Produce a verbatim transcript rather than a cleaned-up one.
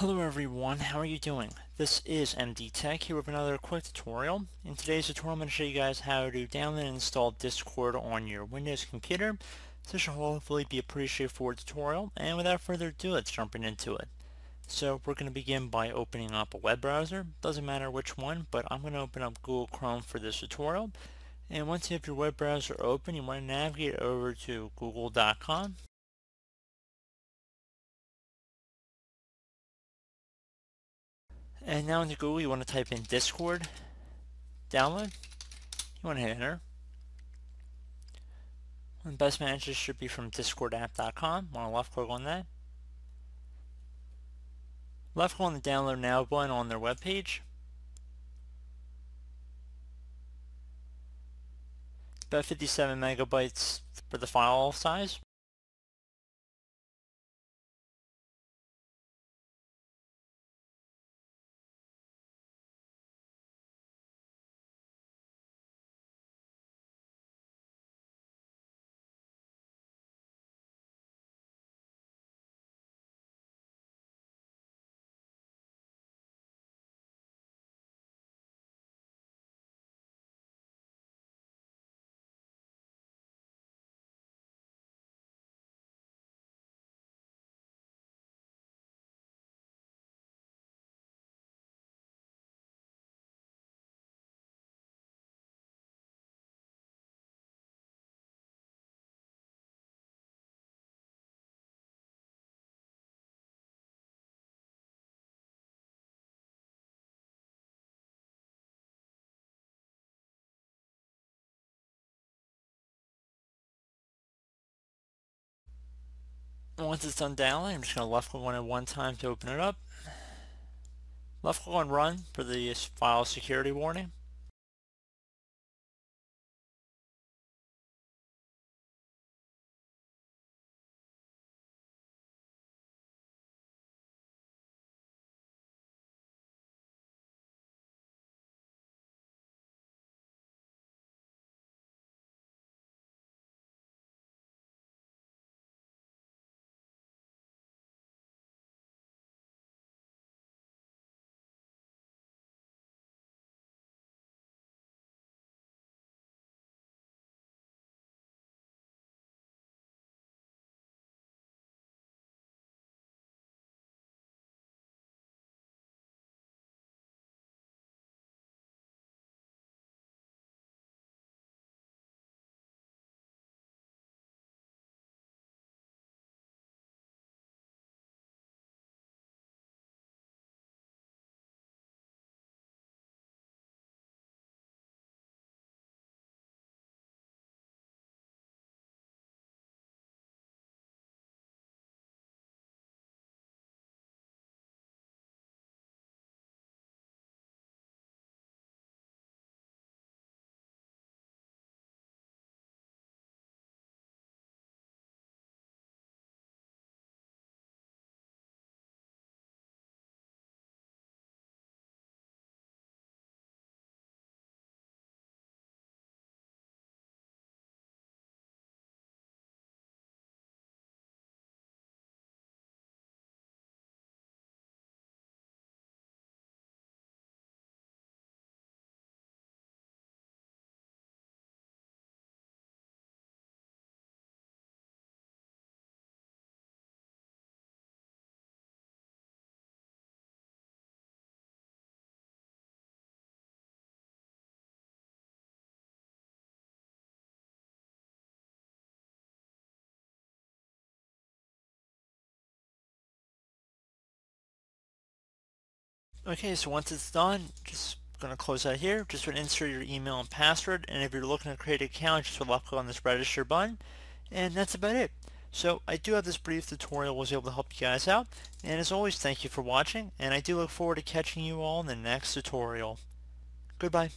Hello everyone, how are you doing? This is M D Tech here with another quick tutorial. In today's tutorial I'm going to show you guys how to download and install Discord on your Windows computer. This should hopefully be a pretty straightforward tutorial, and without further ado, let's jump into it. So we're going to begin by opening up a web browser. Doesn't matter which one, but I'm going to open up Google Chrome for this tutorial. And once you have your web browser open, you want to navigate over to Google dot com. And now into Google, you want to type in Discord download. You want to hit enter. The best managers should be from Discord app dot com. Want to left click on that. Left click on the download now button on their webpage. It's about fifty-seven megabytes for the file size. Once it's done downloading, I'm just going to left click on it one time to open it up. Left click on run for the file security warning. Okay, so once it's done, just going to close out here. Just would insert your email and password, and if you're looking to create an account, just would left click on this register button, and that's about it. So I do have this brief tutorial was able to help you guys out, and as always, thank you for watching, and I do look forward to catching you all in the next tutorial. Goodbye.